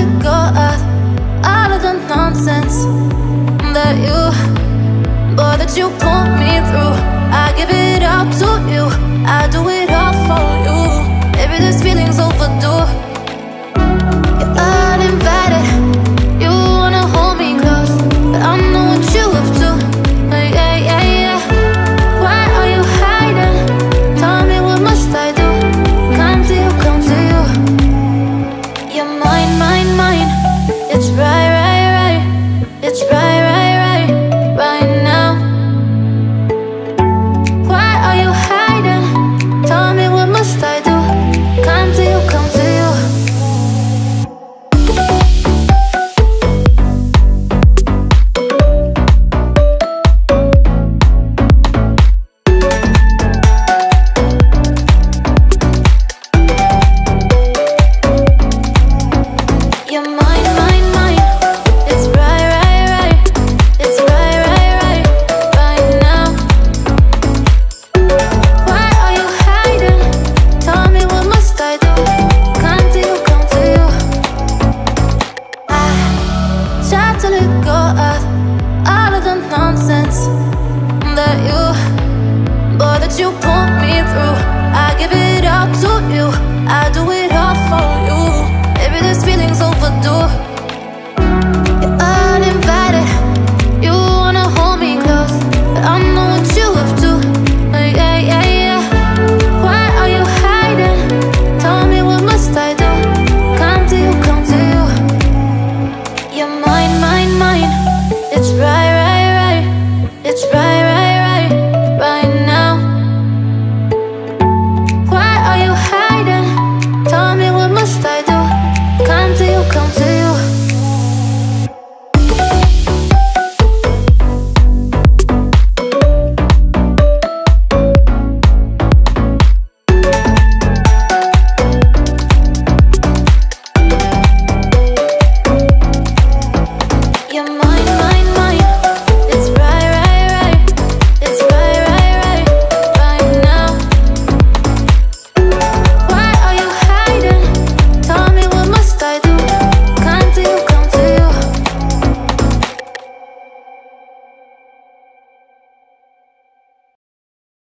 to go at all of the nonsense that you, boy, that you put me through. I give it all to you, I do it all for you. Maybe this feeling's overdue.